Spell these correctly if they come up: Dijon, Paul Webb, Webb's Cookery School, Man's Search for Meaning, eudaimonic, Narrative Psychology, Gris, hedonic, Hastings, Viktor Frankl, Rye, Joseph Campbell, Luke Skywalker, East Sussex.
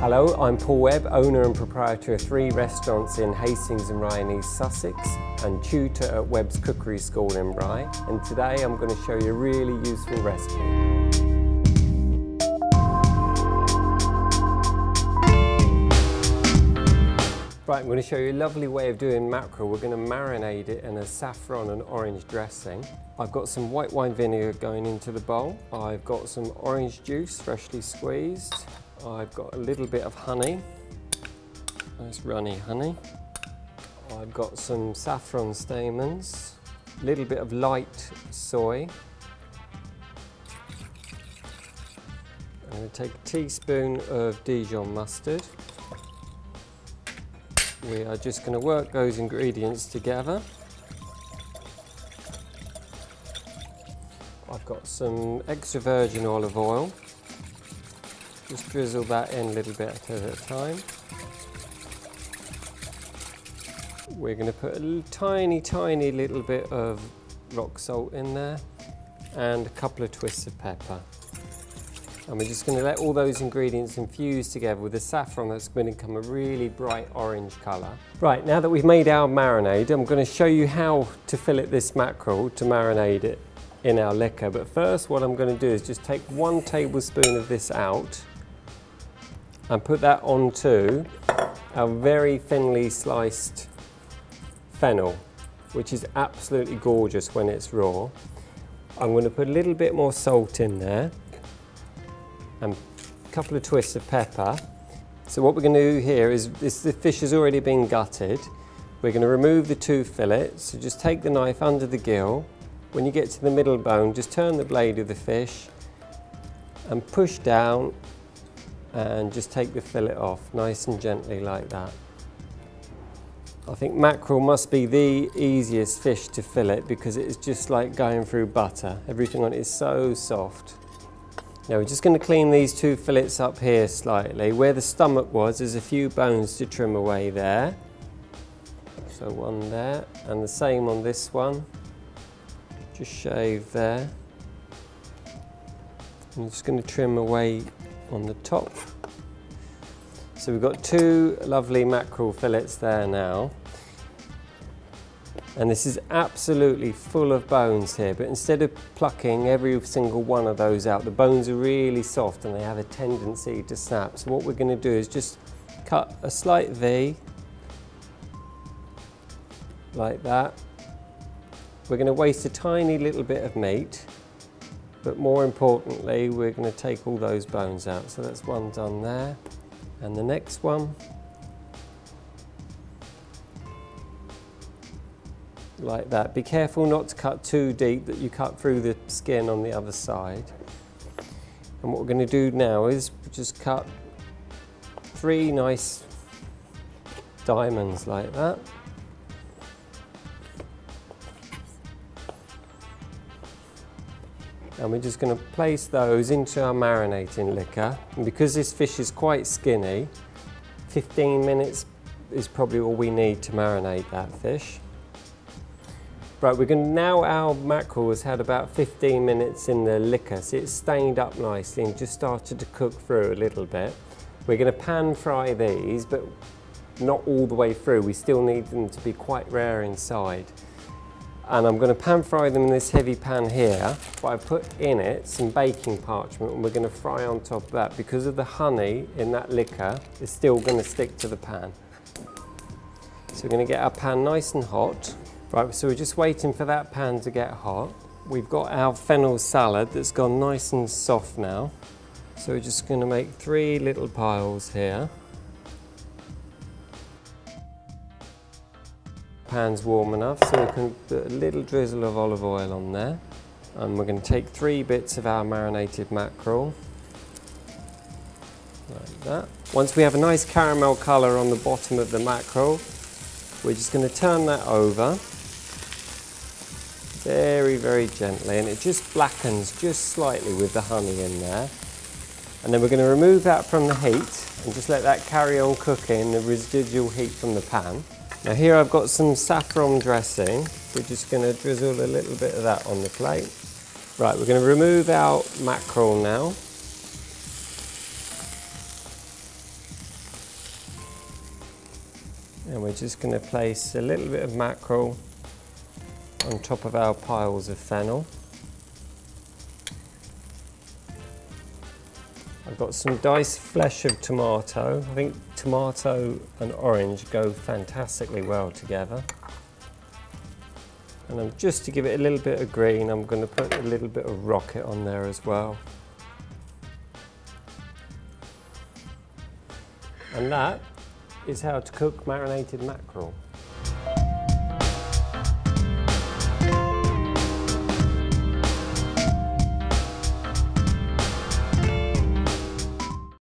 Hello, I'm Paul Webb, owner and proprietor of 3 restaurants in Hastings and Rye in East Sussex and tutor at Webb's Cookery School in Rye, and today I'm going to show you a really useful recipe. Right, I'm going to show you a lovely way of doing mackerel. We're going to marinate it in a saffron and orange dressing. I've got some white wine vinegar going into the bowl. I've got some orange juice, freshly squeezed. I've got a little bit of honey, nice runny honey. I've got some saffron stamens, a little bit of light soy. I'm going to take a teaspoon of Dijon mustard. We are just going to work those ingredients together. I've got some extra virgin olive oil. Just drizzle that in a little bit at a time. We're going to put a little, tiny little bit of rock salt in there and a couple of twists of pepper. And we're just going to let all those ingredients infuse together with the saffron that's going to become a really bright orange colour. Right, now that we've made our marinade, I'm going to show you how to fillet this mackerel to marinate it in our liquor. But first, what I'm going to do is just take 1 tablespoon of this out and put that onto a very thinly sliced fennel, which is absolutely gorgeous when it's raw. I'm going to put a little bit more salt in there and a couple of twists of pepper. So what we're going to do here is, the fish has already been gutted. We're going to remove the 2 fillets, so just take the knife under the gill. When you get to the middle bone, just turn the blade of the fish and push down and just take the fillet off, nice and gently like that. I think mackerel must be the easiest fish to fillet because it is just like going through butter. Everything on it is so soft. Now we're just going to clean these 2 fillets up here slightly. Where the stomach was, there's a few bones to trim away there. So one there, and the same on this one. Just shave there. I'm just going to trim away on the top. So we've got 2 lovely mackerel fillets there now. And this is absolutely full of bones here, but instead of plucking every single one of those out, the bones are really soft and they have a tendency to snap. So what we're going to do is just cut a slight V like that. We're going to waste a tiny little bit of meat. But more importantly, we're going to take all those bones out. So that's one done there. And the next one. Like that. Be careful not to cut too deep, that you cut through the skin on the other side. And what we're going to do now is just cut 3 nice diamonds like that. And we're just going to place those into our marinating liquor. And because this fish is quite skinny, 15 minutes is probably all we need to marinate that fish. Right, we're going to, now our mackerel has had about 15 minutes in the liquor, so it's stained up nicely and just started to cook through a little bit. We're going to pan fry these, but not all the way through. We still need them to be quite rare inside. And I'm going to pan fry them in this heavy pan here, but I put in it some baking parchment and we're going to fry on top of that. Because of the honey in that liquor, it's still going to stick to the pan. So we're going to get our pan nice and hot. Right, so we're just waiting for that pan to get hot. We've got our fennel salad that's gone nice and soft now. So we're just going to make 3 little piles here. Pan's warm enough, so we can put a little drizzle of olive oil on there. And we're going to take 3 bits of our marinated mackerel. Like that. Once we have a nice caramel colour on the bottom of the mackerel, we're just going to turn that over very gently, and it just blackens just slightly with the honey in there. And then we're going to remove that from the heat and just let that carry on cooking, the residual heat from the pan. Now here I've got some saffron dressing. We're just going to drizzle a little bit of that on the plate. Right, we're going to remove our mackerel now. And we're just going to place a little bit of mackerel on top of our piles of fennel. I've got some diced flesh of tomato. I think tomato and orange go fantastically well together. And I'm just to give it a little bit of green, I'm going to put a little bit of rocket on there as well. And that is how to cook marinated mackerel.